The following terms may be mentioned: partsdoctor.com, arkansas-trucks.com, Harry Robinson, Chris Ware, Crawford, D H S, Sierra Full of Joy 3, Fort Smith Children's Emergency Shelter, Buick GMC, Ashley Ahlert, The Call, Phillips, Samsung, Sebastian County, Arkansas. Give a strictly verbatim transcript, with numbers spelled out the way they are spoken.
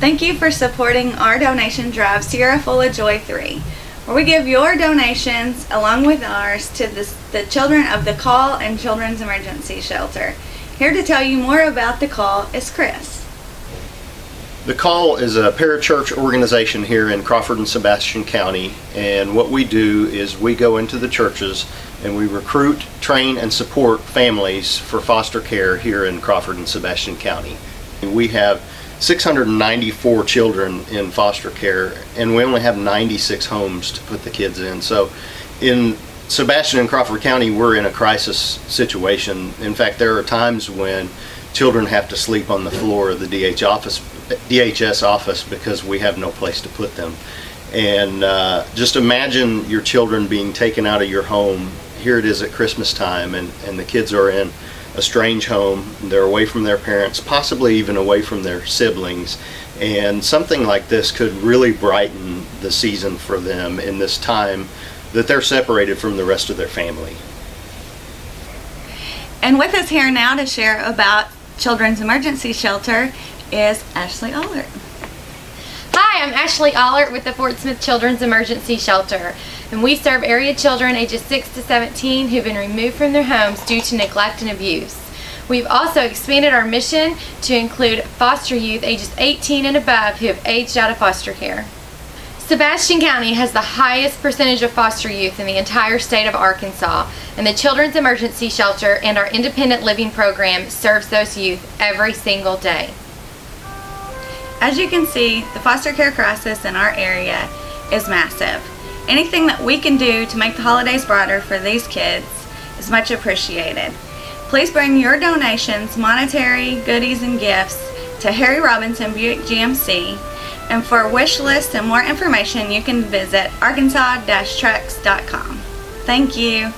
Thank you for supporting our donation drive, Sierra Full of Joy three, where we give your donations along with ours to the, the children of The Call and Children's Emergency Shelter. Here to tell you more about The Call is Chris. The Call is a parachurch organization here in Crawford and Sebastian County, and what we do is we go into the churches and we recruit, train, and support families for foster care here in Crawford and Sebastian County. We have six hundred ninety-four children in foster care, and we only have ninety-six homes to put the kids in. So in Sebastian and Crawford County, we're in a crisis situation. In fact, there are times when children have to sleep on the floor of the D H office, D H S office because we have no place to put them. And uh, just imagine your children being taken out of your home. Here it is at Christmas time, and, and the kids are in a strange home. They're away from their parents, possibly even away from their siblings, and something like this could really brighten the season for them in this time that they're separated from the rest of their family. And with us here now to share about Children's Emergency Shelter is Ashley Ahlert. Hi, I'm Ashley Ahlert with the Fort Smith Children's Emergency Shelter, and we serve area children ages six to seventeen who've been removed from their homes due to neglect and abuse. We've also expanded our mission to include foster youth ages eighteen and above who have aged out of foster care. Sebastian County has the highest percentage of foster youth in the entire state of Arkansas, and the Children's Emergency Shelter and our independent living program serves those youth every single day. As you can see, the foster care crisis in our area is massive. Anything that we can do to make the holidays brighter for these kids is much appreciated. Please bring your donations, monetary, goodies, and gifts to Harry Robinson, Buick G M C. And for wish lists and more information, you can visit arkansas dash trucks dot com. Thank you.